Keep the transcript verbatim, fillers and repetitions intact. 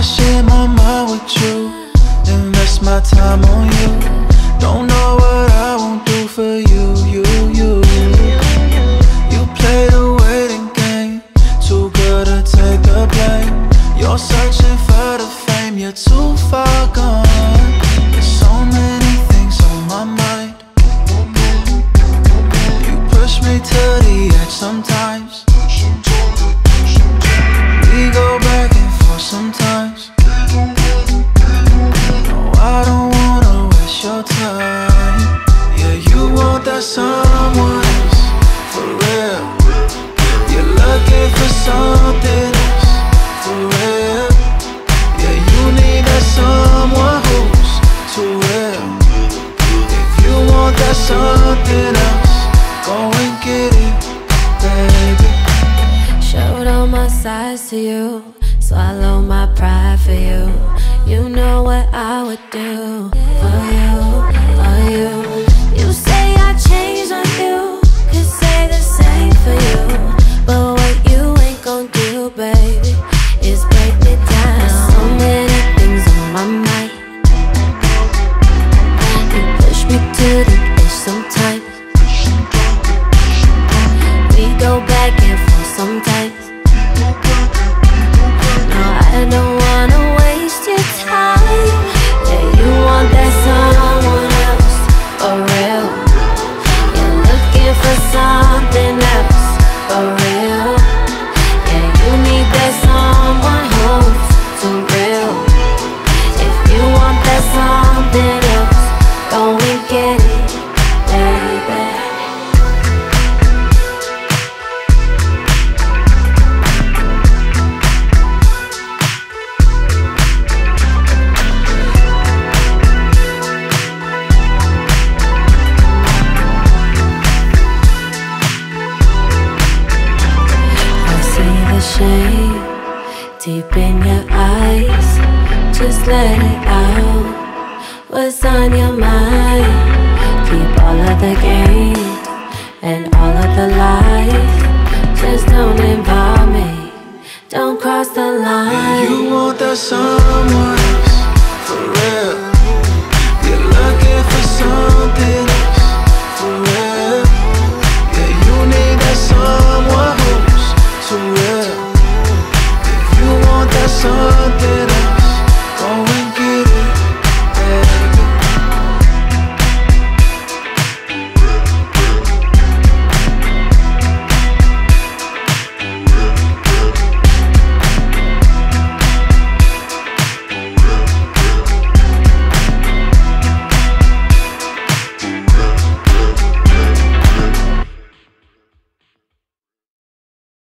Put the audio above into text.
I share my mind with you, invest my time on you. Don't know what I won't do for you, you, you. You play the waiting game, too good to take the blame. You're searching for the fame, you're too far gone. There's so many things on my mind. You push me to the edge sometimes. We go back and forth sometimes. No, I don't wanna waste your time. Yeah, you want that someone else, for real. You're looking for something else, for real. Yeah, you need that someone who's too real. If you want that something else, go and get it, baby. Showed all my sides to you, swallow my pride for you. You know what I would do for you, for you. You say I changed on you, could say the same for you. But what you ain't gon' do, baby, is break me down. There's so many things on my mind. You push me to the edge sometimes. We go back and forth sometimes. I don't wanna waste your time. Yeah, you want that someone else, for real. You're looking for something else, for real. Yeah, you need that someone who's too real. If you want that something else, go and get it, baby. Shame deep in your eyes, just let it out. What's on your mind? Keep all of the gain and all of the lies. Just don't involve me, don't cross the line. You want that sun.